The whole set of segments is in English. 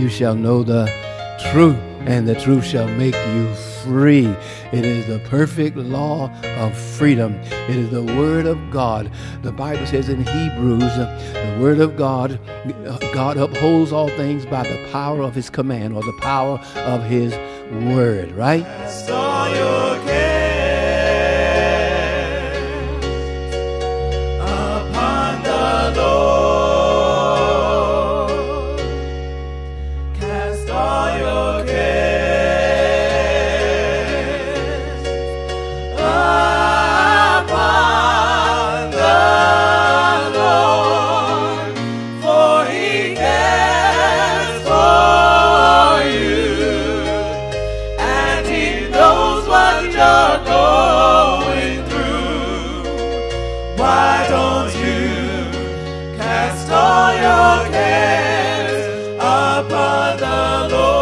you shall know the truth, and the truth shall make you free. It is the perfect law of freedom. It is the word of God. The Bible says in Hebrews, the word of God, God upholds all things by the power of his command, or the power of his word, right? Cast all your cares upon the Lord. Cast all your cares upon the Lord, for he cares for you, and he knows what you're going through. Why don't you cast all your cares upon the Lord?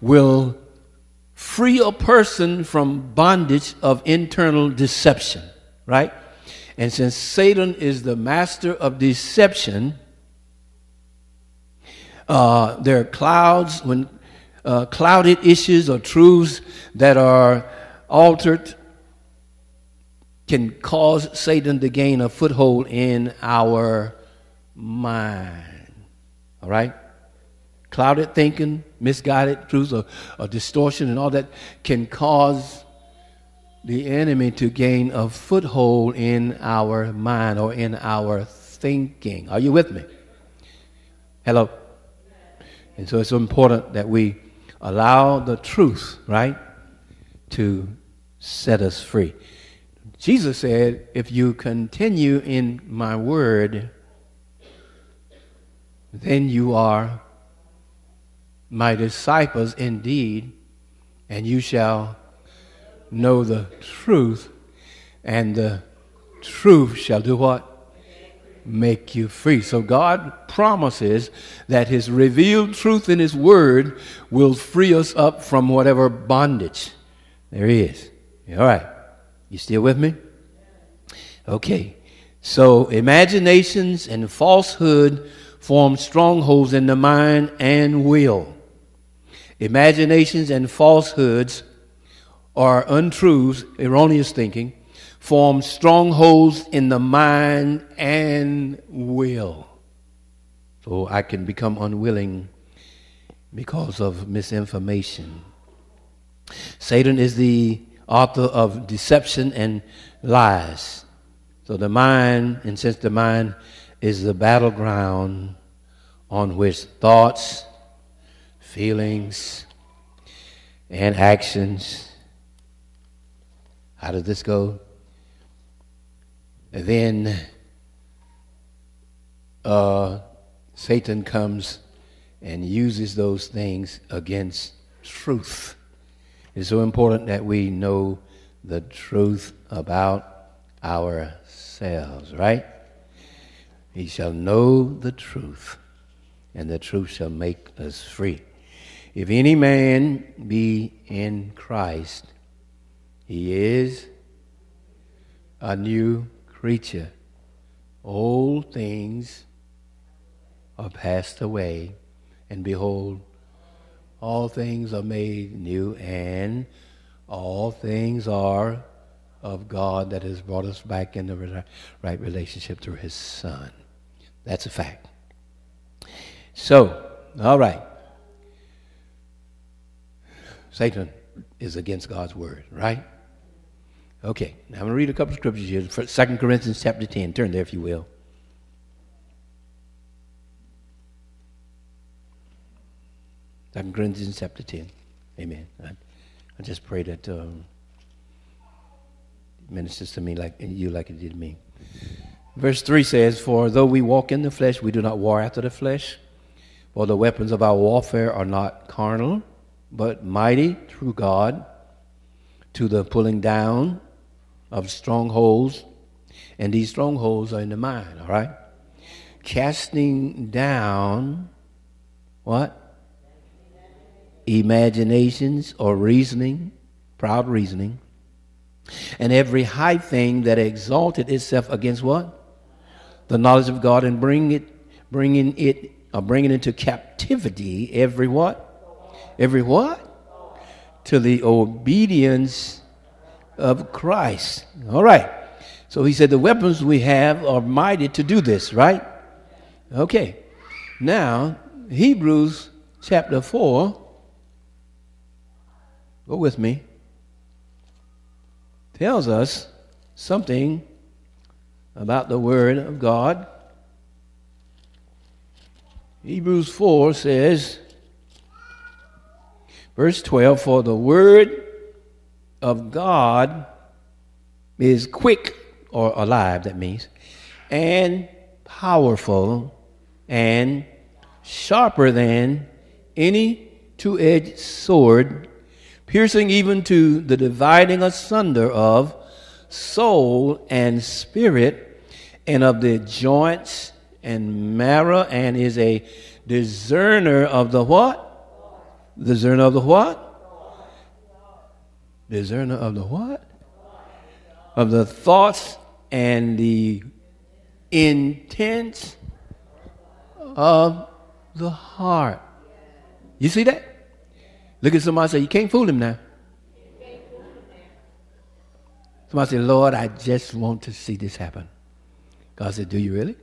Will free a person from bondage of internal deception, right? And since Satan is the master of deception, there are clouds, when clouded issues or truths that are altered can cause Satan to gain a foothold in our mind. All right? Clouded thinking, misguided truths, or distortion and all that can cause the enemy to gain a foothold in our mind or in our thinking. Are you with me? Hello? And so it's important that we allow the truth, right, to set us free. Jesus said, if you continue in my word, then you are my disciples indeed, and you shall know the truth, and the truth shall do what? Make you free. So God promises that his revealed truth in his word will free us up from whatever bondage there is. All right. You still with me? Okay. So imaginations and falsehood form strongholds in the mind and will. Imaginations and falsehoods are untruths, erroneous thinking, form strongholds in the mind and will. So I can become unwilling because of misinformation. Satan is the author of deception and lies. So the mind, and since the mind is the battleground on which thoughts, feelings, and actions, how does this go? Then Satan comes and uses those things against truth. It's so important that we know the truth about ourselves, right? He shall know the truth, and the truth shall make us free. If any man be in Christ, he is a new creature, old things are passed away, and behold, all things are made new, and all things are of God that has brought us back in the right relationship through his Son. That's a fact. So, all right. Satan is against God's word, right? Okay, now I'm going to read a couple of scriptures here. 2 Corinthians chapter 10. Turn there if you will. Second Corinthians chapter 10. Amen. I just pray that it ministers to me like it did me. Verse 3 says, for though we walk in the flesh, we do not war after the flesh. For the weapons of our warfare are not carnal, but mighty through God to the pulling down of strongholds, and these strongholds are in the mind, all right? Casting down, what? Imaginations or reasoning, proud reasoning, and every high thing that exalted itself against what? the knowledge of God and bringing into captivity every what? Every what? To the obedience of Christ. All right. So he said the weapons we have are mighty to do this, right? Okay. Now, Hebrews chapter 4. Go with me. Tells us something about the Word of God. Hebrews 4 says, verse 12, for the Word of God is quick, or alive, that means, and powerful, and sharper than any two-edged sword, piercing even to the dividing asunder of soul and spirit, and of the joints and marrow, and is a discerner of the what? Discerner of the what? Discerner of the what? Of the thoughts and the intents of the heart. You see that? Look at somebody and say, you can't fool him now. Somebody say, Lord, I just want to see this happen. God said, do you really?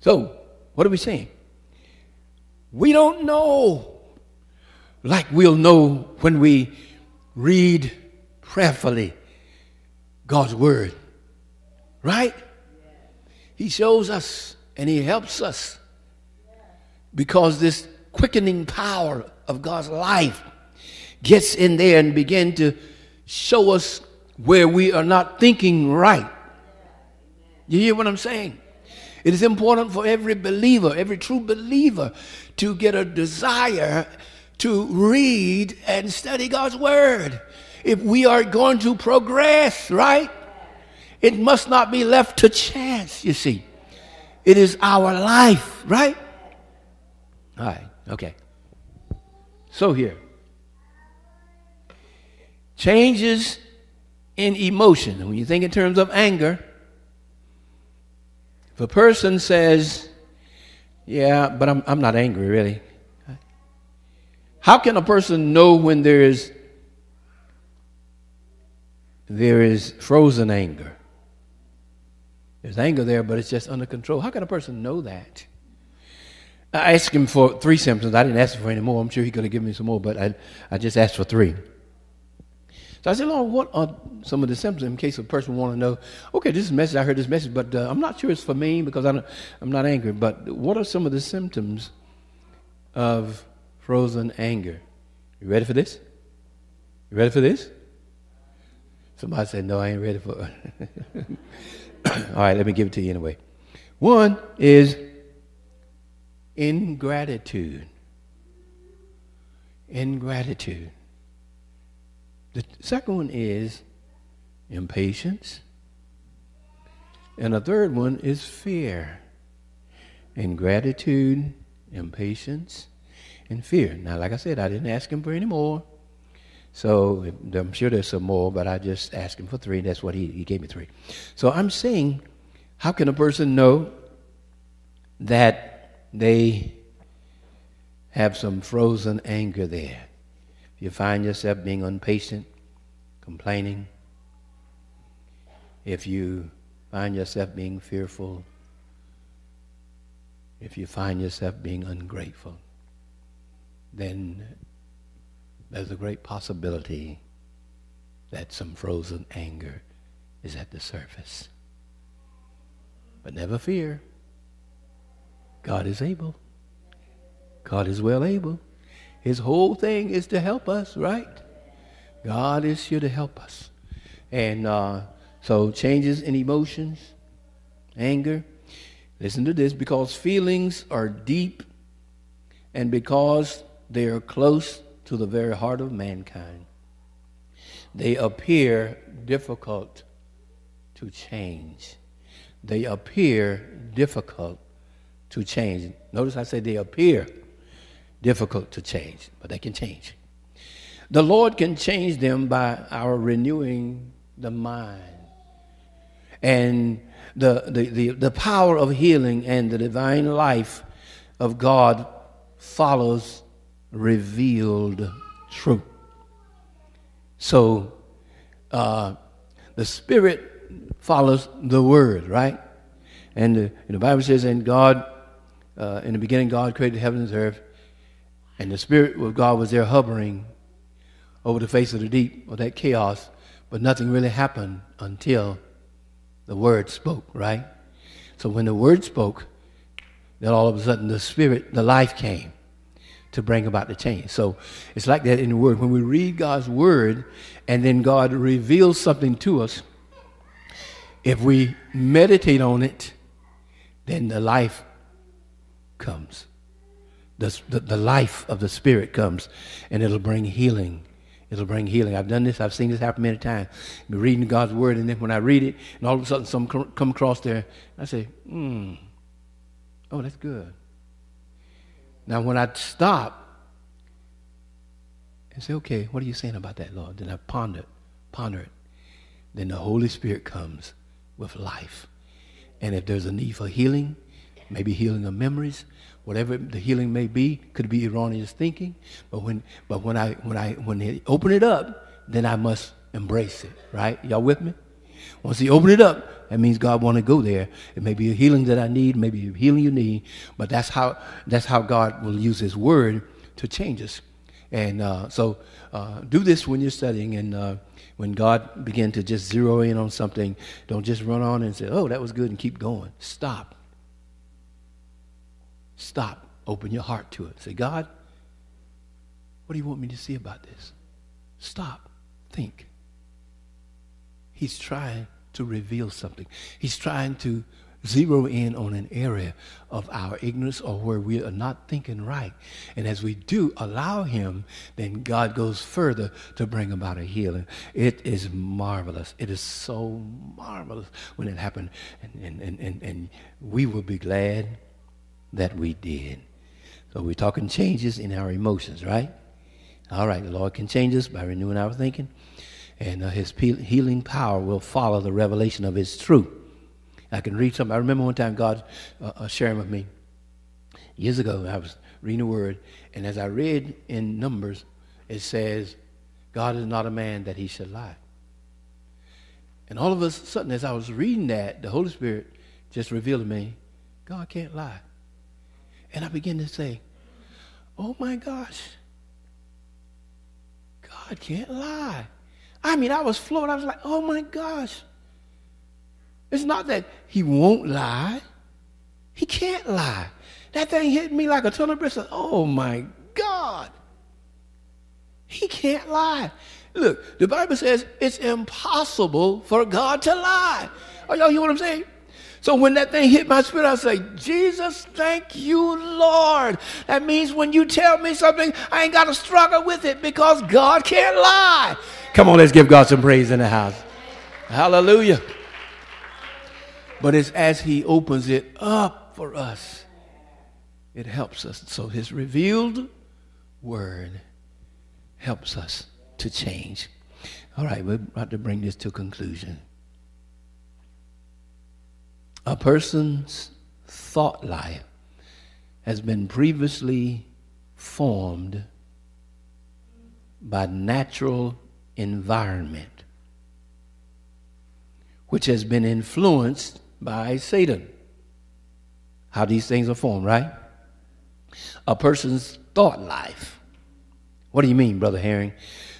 So, what are we saying? We don't know like we'll know when we read prayerfully God's Word. Right? He shows us and He helps us because this quickening power of God's life gets in there and begin to show us where we are not thinking right. You hear what I'm saying? It is important for every believer, every true believer, to get a desire to read and study God's Word. If we are going to progress, right? It must not be left to chance, you see. It is our life, right? All right, okay. So here. Changes in emotion. When you think in terms of anger, if a person says, yeah, but I'm not angry really. How can a person know when there is frozen anger? There's anger there, but it's just under control. How can a person know that? I asked him for 3 symptoms. I didn't ask him for any more. I'm sure he could have given me some more, but I just asked for 3. So I said, Lord, what are some of the symptoms in case a person want to know, okay, this is a message, I heard this message, but I'm not sure it's for me because I'm not angry. But what are some of the symptoms of frozen anger? You ready for this? You ready for this? Somebody said, no, I ain't ready for it. All right, let me give it to you anyway. 1 is ingratitude. Ingratitude. The 2nd one is impatience. And the 3rd one is fear. Ingratitude, impatience, and fear. Now, like I said, I didn't ask him for any more. So I'm sure there's some more, but I just asked him for 3. That's what he gave me 3. So I'm saying, how can a person know that they have some frozen anger there? If you find yourself being impatient, complaining, if you find yourself being fearful, if you find yourself being ungrateful, then there's a great possibility that some frozen anger is at the surface. But never fear. God is able. God is well able. His whole thing is to help us, right? God is here to help us. And so changes in emotions, anger. Listen to this. Because feelings are deep and because they are close to the very heart of mankind, they appear difficult to change. They appear difficult to change. Notice I say they appear difficult to change, but they can change. The Lord can change them by our renewing the mind. and the power of healing and the divine life of God follows revealed truth. So the Spirit follows the Word, right? And the Bible says, and God, in the beginning, God created heaven and earth, and the Spirit of God was there hovering over the face of the deep, or that chaos, but nothing really happened until the Word spoke, right? So when the Word spoke, then all of a sudden the Spirit, the life came to bring about the change. So it's like that in the Word. When we read God's Word and then God reveals something to us, if we meditate on it, then the life comes. The life of the Spirit comes, and it'll bring healing. It'll bring healing. I've done this. I've seen this happen many times. I've been reading God's Word, and then when I read it, and all of a sudden some come across there, I say, oh, that's good. Now, when I stop and say, okay, what are you saying about that, Lord? Then I ponder it. Then the Holy Spirit comes with life. And if there's a need for healing, maybe healing of memories, whatever the healing may be, could be erroneous thinking. But when they open it up, then I must embrace it. Right? Y'all with me? Once you open it up, that means God want to go there. It may be a healing that I need, maybe a healing you need. But that's how God will use His Word to change us. And so do this when you're studying, and when God begin to just zero in on something, don't just run on and say, oh, that was good, and keep going. Stop. Open your heart to it. Say, God, what do you want me to see about this? Stop. Think. He's trying to reveal something. He's trying to zero in on an area of our ignorance or where we are not thinking right. And as we do allow Him, then God goes further to bring about a healing. It is marvelous. It is so marvelous when it happened. And we will be glad that we did. So we're talking changes in our emotions, right? All right, the Lord can change us by renewing our thinking. And His healing power will follow the revelation of His truth. I can read something. I remember one time God sharing with me years ago. I was reading the Word, and as I read in Numbers, it says, God is not a man that He should lie. And all of a sudden, as I was reading that, the Holy Spirit just revealed to me, God can't lie. And I began to say, oh my gosh, God can't lie. I mean, I was floored. I was like, oh my gosh. It's not that He won't lie. He can't lie. That thing hit me like a ton of bristles. Oh, my God. He can't lie. Look, the Bible says it's impossible for God to lie. Oh, y'all hear what I'm saying? So when that thing hit my spirit, I say, Jesus, thank you, Lord. That means when you tell me something, I ain't got to struggle with it because God can't lie. Come on, let's give God some praise in the house. Hallelujah. But it's as He opens it up for us, it helps us. So His revealed Word helps us to change. All right, we're about to bring this to a conclusion. A person's thought life has been previously formed by natural environment, which has been influenced by Satan. How these things are formed, right? A person's thought life. What do you mean, Brother Herring?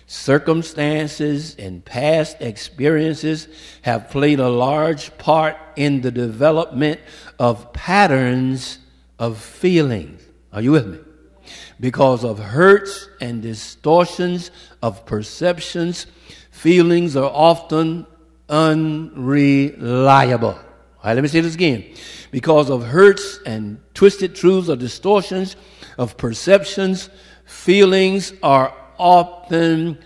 Circumstances and past experiences have played a large part in the development of patterns of feelings. Are you with me? Because of hurts and distortions of perceptions, feelings are often unreliable. All right, let me say this again. Because of hurts and twisted truths or distortions of perceptions, feelings are often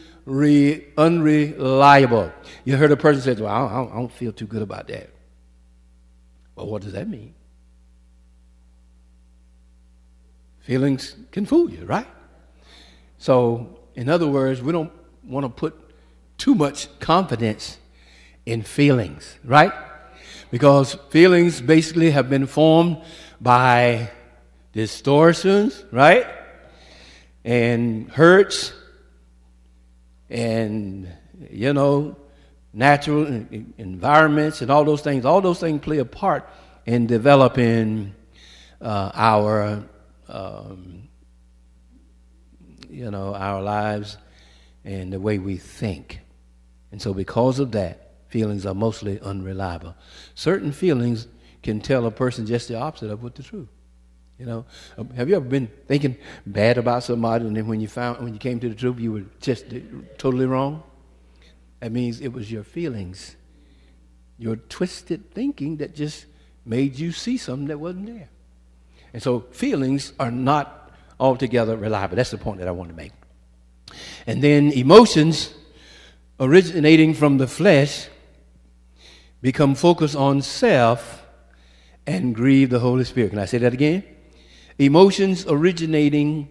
unreliable. You heard a person say, well, I don't feel too good about that. Well, what does that mean? Feelings can fool you, right? So, in other words, we don't want to put too much confidence in feelings, right? because feelings basically have been formed by distortions, right? And hurts and, you know, natural environments and all those things. All those things play a part in developing our, you know, our lives and the way we think. And so because of that, feelings are mostly unreliable. Certain feelings can tell a person just the opposite of what the truth. You know, have you ever been thinking bad about somebody, and then when you came to the truth, you were just totally wrong? That means it was your feelings, your twisted thinking that just made you see something that wasn't there. And so feelings are not altogether reliable. That's the point that I want to make. And then emotions originating from the flesh become focused on self and grieve the Holy Spirit. Can I say that again? Emotions originating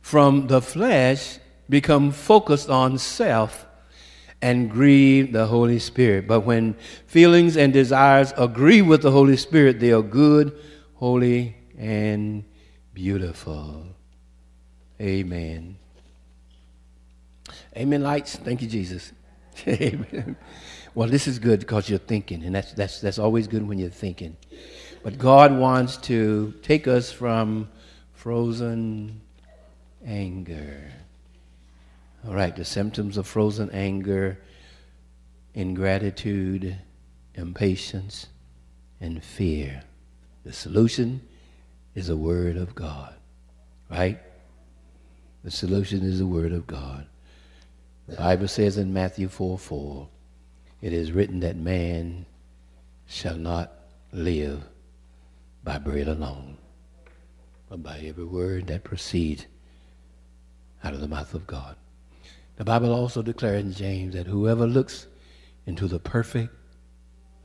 from the flesh become focused on self and grieve the Holy Spirit. But when feelings and desires agree with the Holy Spirit, they are good, holy, and beautiful. Amen. Amen, lights. Thank you, Jesus. Amen. Well, this is good because you're thinking, and that's always good when you're thinking. But God wants to take us from frozen anger. All right, the symptoms of frozen anger, ingratitude, impatience, and fear. The solution is the Word of God, right? The solution is the Word of God. The Bible says in Matthew 4:4, it is written that man shall not live by bread alone, but by every word that proceeds out of the mouth of God. The Bible also declares in James that whoever looks into the perfect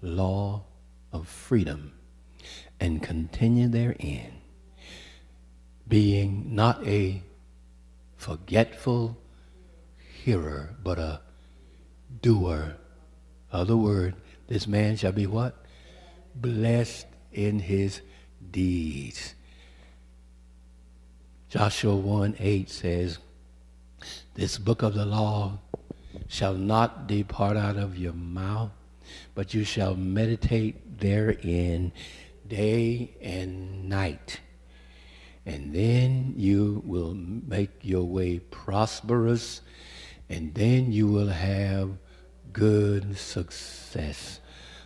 law of freedom and continue therein, being not a forgetful hearer, but a doer of the word, this man shall be what? Blessed in his deeds. Joshua 1:8 says, this book of the law shall not depart out of your mouth, but you shall meditate therein day and night. And then you will make your way prosperous, and then you will have good success.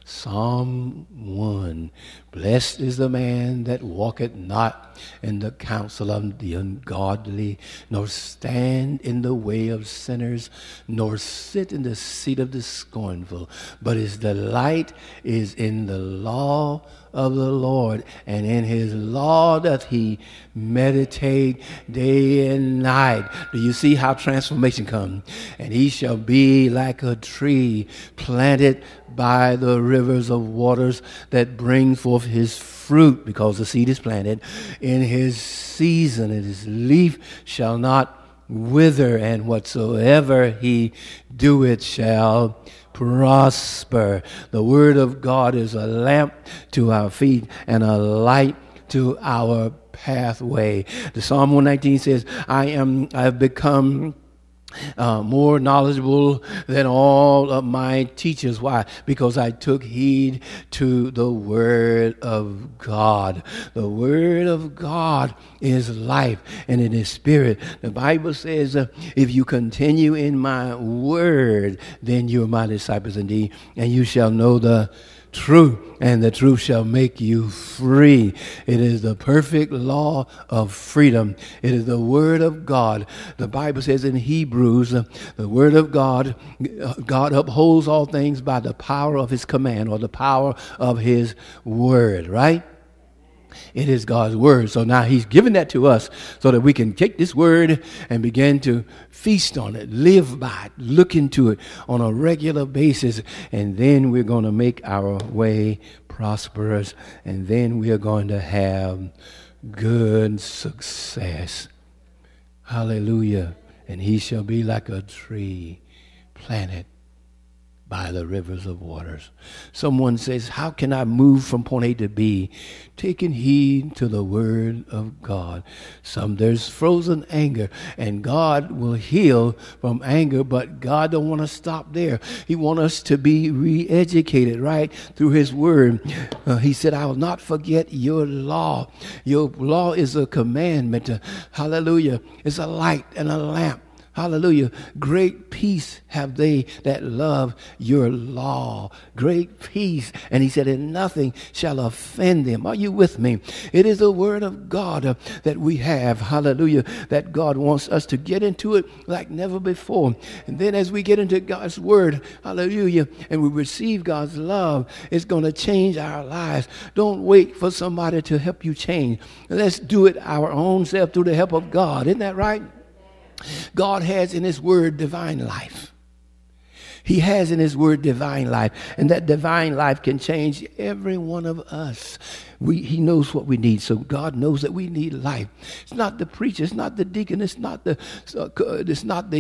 Psalm 1, blessed is the man that walketh not in the counsel of the ungodly, nor stand in the way of sinners, nor sit in the seat of the scornful, but his delight is in the law of the Lord, and in his law doth he meditate day and night. Do you see how transformation comes? And he shall be like a tree planted by the rivers of waters, that bring forth his fruit, because the seed is planted in his season, and his leaf shall not wither, and whatsoever he doeth shall prosper. The word of God is a lamp to our feet and a light to our pathway. The Psalm 119 says, I have become more knowledgeable than all of my teachers. Why? Because I took heed to the Word of God. The Word of God is life, and it is spirit. The Bible says, if you continue in my Word, then you are my disciples indeed, and you shall know the truth, and the truth shall make you free. It is the perfect law of freedom. It is the Word of God. The Bible says in Hebrews, the Word of God, God upholds all things by the power of his command, or the power of his word, right? It is God's word. So now he's given that to us so that we can take this word and begin to feast on it, live by it, look into it on a regular basis. And then we're going to make our way prosperous. And then we are going to have good success. Hallelujah. And he shall be like a tree planted by the rivers of waters. Someone says, how can I move from point A to B? Taking heed to the word of God. There's frozen anger, and God will heal from anger, but God don't want to stop there. He wants us to be re-educated, right, through his word. He said, I will not forget your law. Your law is a commandment. Hallelujah. It's a light and a lamp. Hallelujah. Great peace have they that love your law. Great peace. And he said, and nothing shall offend them. Are you with me? It is the word of God that we have. Hallelujah. That God wants us to get into it like never before. And then as we get into God's word, hallelujah, and we receive God's love, it's going to change our lives. Don't wait for somebody to help you change. Let's do it our own self through the help of God. Isn't that right? God has in his word divine life. He has in his word divine life. And that divine life can change every one of us. He knows what we need. So God knows that we need life. It's not the preacher. It's not the deacon. It's not the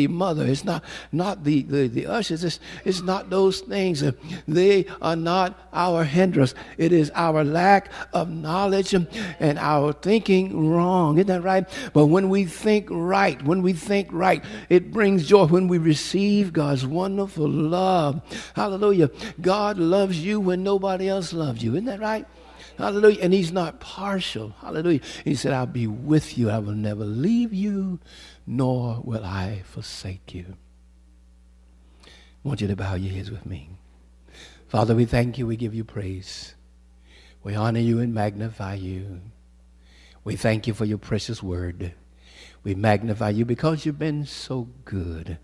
mother. It's not the ushers. It's not those things. They are not our hindrance. It is our lack of knowledge and our thinking wrong. Isn't that right? But when we think right, it brings joy when we receive God's wonderful love. Hallelujah. God loves you when nobody else loves you. Isn't that right? Hallelujah. And he's not partial. Hallelujah. He said, I'll be with you. I will never leave you, nor will I forsake you. I want you to bow your heads with me. Father, we thank you. We give you praise. We honor you and magnify you. We thank you for your precious word. We magnify you because you've been so good.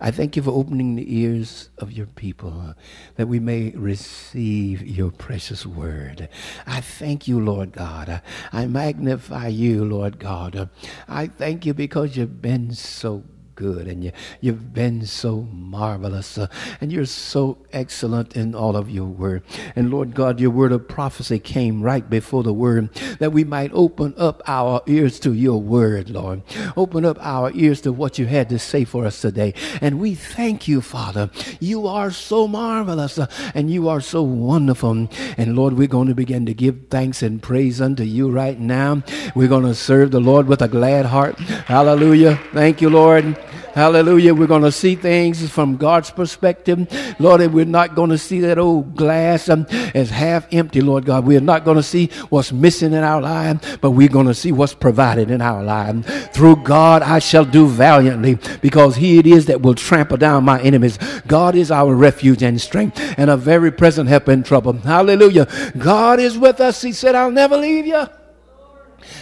I thank you for opening the ears of your people that we may receive your precious word. I thank you, Lord God. I magnify you, Lord God. I thank you because you've been so good and you've been so marvelous and you're so excellent in all of your word. And Lord God, your word of prophecy came right before the word that we might open up our ears to your word, Lord. Open up our ears to what you had to say for us today. And we thank you, Father. You are so marvelous and you are so wonderful. And Lord, we're going to begin to give thanks and praise unto you right now. We're going to serve the Lord with a glad heart. Hallelujah. Thank you, Lord. Hallelujah. We're going to see things from God's perspective, Lord, and we're not going to see that old glass as half empty, Lord God. We're not going to see what's missing in our life, but we're going to see what's provided in our life. Through God, I shall do valiantly, because he it is that will trample down my enemies. God is our refuge and strength and a very present help in trouble. Hallelujah. God is with us. He said, I'll never leave you,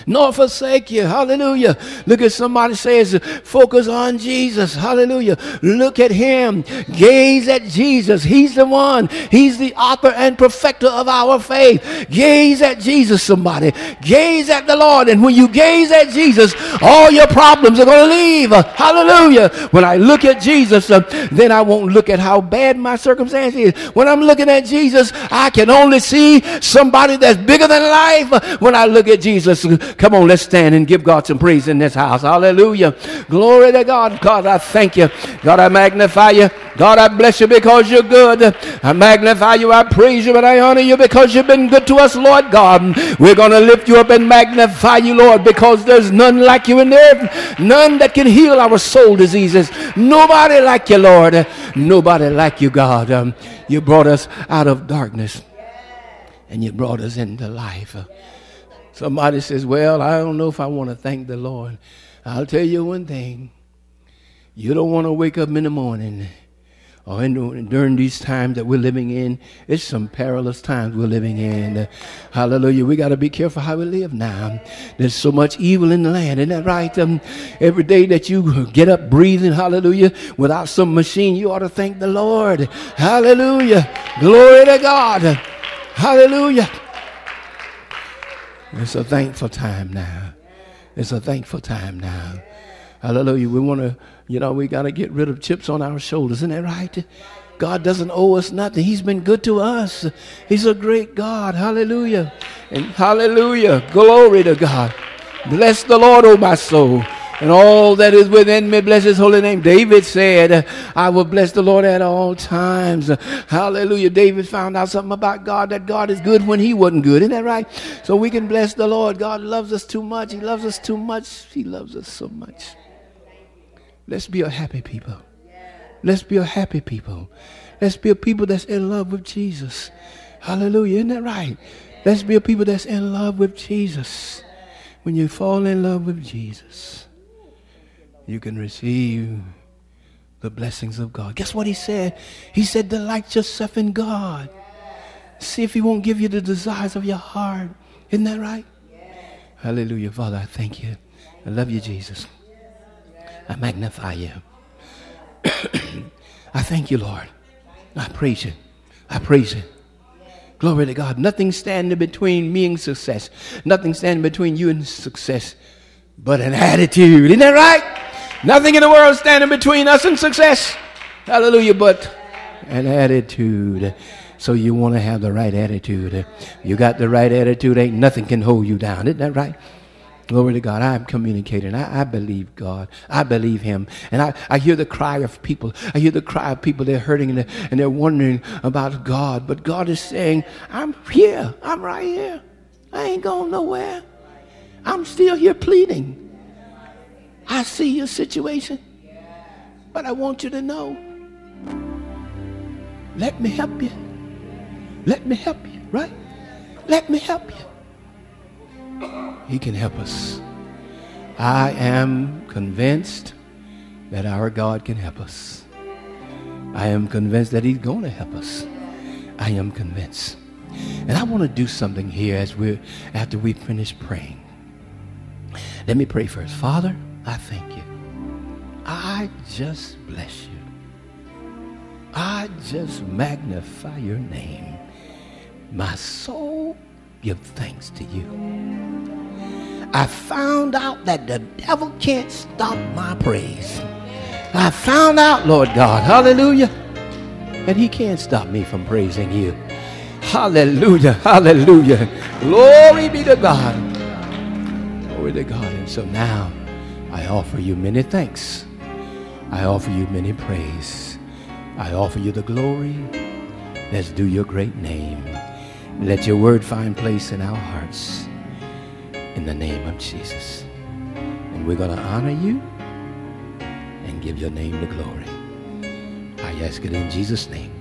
nor forsake you. Hallelujah. Look at somebody, says, focus on Jesus. Hallelujah. Look at him. Gaze at Jesus. He's the one. He's the author and perfecter of our faith. Gaze at Jesus, somebody. Gaze at the Lord. And when you gaze at Jesus, all your problems are going to leave. Hallelujah. When I look at Jesus, then I won't look at how bad my circumstance is. When I'm looking at Jesus, I can only see somebody that's bigger than life. When I look at Jesus, come on, let's stand and give God some praise in this house. Hallelujah. Glory to God. God, I thank you. God, I magnify you. God, I bless you because you're good. I magnify you. I praise you and I honor you because you've been good to us, Lord God. We're going to lift you up and magnify you, Lord, because there's none like you in the earth. None that can heal our soul diseases. Nobody like you, Lord. Nobody like you, God. You brought us out of darkness and you brought us into life. Somebody says, well, I don't know if I want to thank the Lord. I'll tell you one thing. You don't want to wake up in the morning or during these times that we're living in. It's some perilous times we're living in. Hallelujah. We got to be careful how we live now. There's so much evil in the land. Isn't that right? Every day that you get up breathing, hallelujah, without some machine, you ought to thank the Lord. Hallelujah. Glory to God. Hallelujah. It's a thankful time now. It's a thankful time now. Hallelujah. We want to, we got to get rid of chips on our shoulders. Isn't that right? God doesn't owe us nothing. He's been good to us. He's a great God. Hallelujah. And hallelujah. Glory to God. Bless the Lord, oh my soul. and all that is within me, bless his holy name. David said, I will bless the Lord at all times. Hallelujah. David found out something about God, that God is good when he wasn't good. Isn't that right? So we can bless the Lord. God loves us too much. He loves us too much. He loves us so much. Let's be a happy people. Let's be a happy people. Let's be a people that's in love with Jesus. Hallelujah. Isn't that right? Let's be a people that's in love with Jesus. When you fall in love with Jesus, you can receive the blessings of God. Guess what he said? He said, delight yourself in God. See if he won't give you the desires of your heart. Isn't that right? Hallelujah. Father, I thank you. I love you, Jesus. I magnify you. I thank you, Lord. I praise you. I praise you. Glory to God. Nothing standing between me and success. Nothing standing between you and success but an attitude. Isn't that right? Nothing in the world standing between us and success. Hallelujah. But an attitude. So you want to have the right attitude. You got the right attitude. Ain't nothing can hold you down. Isn't that right? Glory to God. I'm communicating. I believe God. I believe him. And I hear the cry of people. I hear the cry of people. They're hurting and they're wondering about God. But God is saying, I'm here. I'm right here. I ain't going nowhere. I'm still here pleading. I see your situation, but I want you to know, let me help you. Let me help you, right? Let me help you. He can help us. I am convinced that our God can help us. I am convinced that he's going to help us. I am convinced. And I want to do something here after we finish praying. Let me pray first. Father, I thank you. I just bless you. I just magnify your name. My soul gives thanks to you. I found out that the devil can't stop my praise. I found out, Lord God, hallelujah, that he can't stop me from praising you. Hallelujah, hallelujah. Glory be to God. Glory to God. And so now, I offer you many thanks. I offer you many praise. I offer you the glory. Let's do your great name. Let your word find place in our hearts. In the name of Jesus. And we're going to honor you and give your name the glory. I ask it in Jesus' name.